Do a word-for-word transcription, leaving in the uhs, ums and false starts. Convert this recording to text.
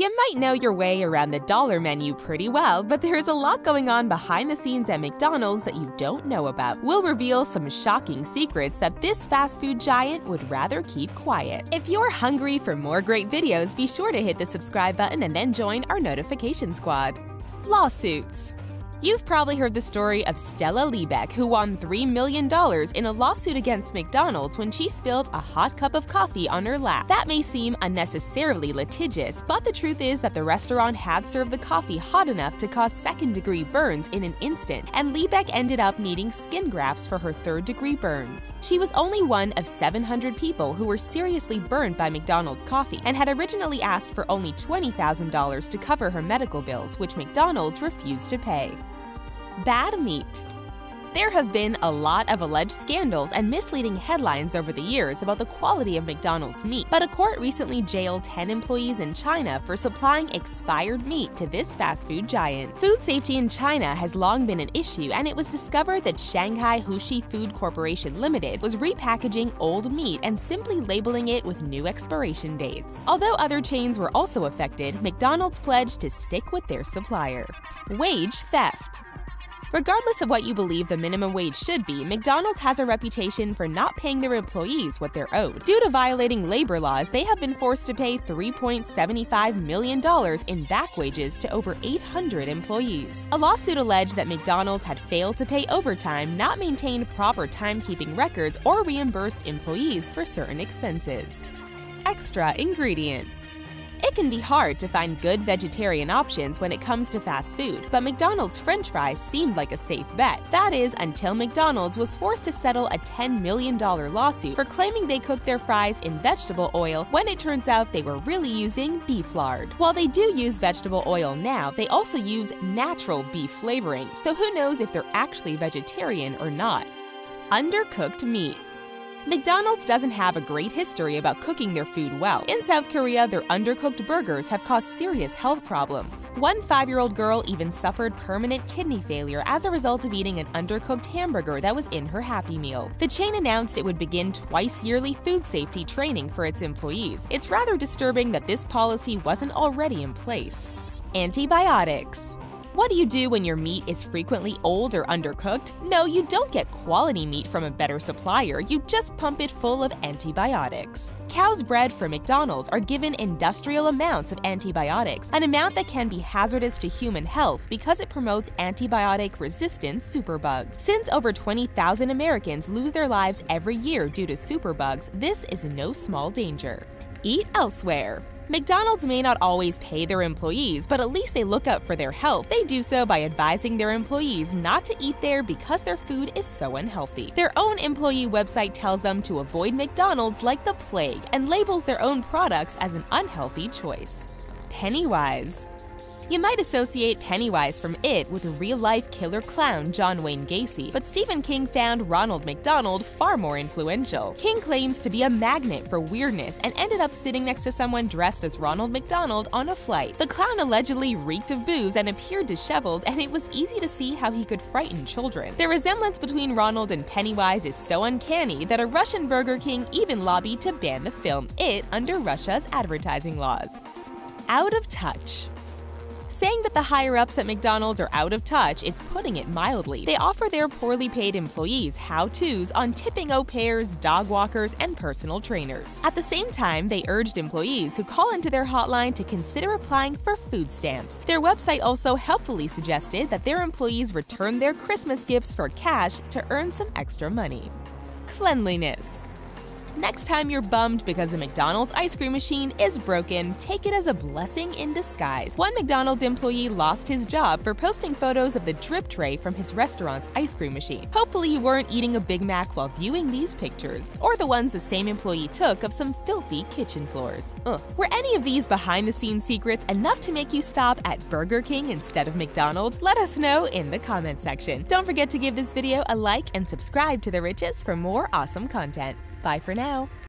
You might know your way around the dollar menu pretty well, but there is a lot going on behind the scenes at McDonald's that you don't know about. We'll reveal some shocking secrets that this fast food giant would rather keep quiet. If you're hungry for more great videos, be sure to hit the subscribe button and then join our notification squad. Lawsuits. You've probably heard the story of Stella Liebeck, who won three million dollars in a lawsuit against McDonald's when she spilled a hot cup of coffee on her lap. That may seem unnecessarily litigious, but the truth is that the restaurant had served the coffee hot enough to cause second-degree burns in an instant, and Liebeck ended up needing skin grafts for her third-degree burns. She was only one of seven hundred people who were seriously burned by McDonald's coffee and had originally asked for only twenty thousand dollars to cover her medical bills, which McDonald's refused to pay. Bad meat. There have been a lot of alleged scandals and misleading headlines over the years about the quality of McDonald's meat, but a court recently jailed ten employees in China for supplying expired meat to this fast food giant. Food safety in China has long been an issue, and it was discovered that Shanghai Huxi Food Corporation Limited was repackaging old meat and simply labeling it with new expiration dates. Although other chains were also affected, McDonald's pledged to stick with their supplier. Wage theft. Regardless of what you believe the minimum wage should be, McDonald's has a reputation for not paying their employees what they're owed. Due to violating labor laws, they have been forced to pay three point seven five million dollars in back wages to over eight hundred employees. A lawsuit alleged that McDonald's had failed to pay overtime, not maintained proper timekeeping records, or reimbursed employees for certain expenses. Extra ingredient. It can be hard to find good vegetarian options when it comes to fast food, but McDonald's French fries seemed like a safe bet. That is, until McDonald's was forced to settle a ten million dollars lawsuit for claiming they cooked their fries in vegetable oil when it turns out they were really using beef lard. While they do use vegetable oil now, they also use natural beef flavoring, so who knows if they're actually vegetarian or not. Undercooked meat. McDonald's doesn't have a great history about cooking their food well. In South Korea, their undercooked burgers have caused serious health problems. One five-year-old girl even suffered permanent kidney failure as a result of eating an undercooked hamburger that was in her Happy Meal. The chain announced it would begin twice-yearly food safety training for its employees. It's rather disturbing that this policy wasn't already in place. Antibiotics. What do you do when your meat is frequently old or undercooked? No, you don't get quality meat from a better supplier, you just pump it full of antibiotics. Cows bred for McDonald's are given industrial amounts of antibiotics, an amount that can be hazardous to human health because it promotes antibiotic-resistant superbugs. Since over twenty thousand Americans lose their lives every year due to superbugs, this is no small danger. Eat elsewhere. McDonald's may not always pay their employees, but at least they look out for their health. They do so by advising their employees not to eat there because their food is so unhealthy. Their own employee website tells them to avoid McDonald's like the plague and labels their own products as an unhealthy choice. Pennywise. You might associate Pennywise from It with real-life killer clown John Wayne Gacy, but Stephen King found Ronald McDonald far more influential. King claims to be a magnet for weirdness and ended up sitting next to someone dressed as Ronald McDonald on a flight. The clown allegedly reeked of booze and appeared disheveled, and it was easy to see how he could frighten children. The resemblance between Ronald and Pennywise is so uncanny that a Russian Burger King even lobbied to ban the film It under Russia's advertising laws. Out of touch. Saying that the higher-ups at McDonald's are out of touch is putting it mildly. They offer their poorly paid employees how-tos on tipping au pairs, dog walkers, and personal trainers. At the same time, they urged employees who call into their hotline to consider applying for food stamps. Their website also helpfully suggested that their employees return their Christmas gifts for cash to earn some extra money. Cleanliness. Next time you're bummed because the McDonald's ice cream machine is broken, take it as a blessing in disguise. One McDonald's employee lost his job for posting photos of the drip tray from his restaurant's ice cream machine. Hopefully you weren't eating a Big Mac while viewing these pictures, or the ones the same employee took of some filthy kitchen floors. Ugh. Were any of these behind-the-scenes secrets enough to make you stop at Burger King instead of McDonald's? Let us know in the comment section. Don't forget to give this video a like and subscribe to The Riches for more awesome content. Bye for now.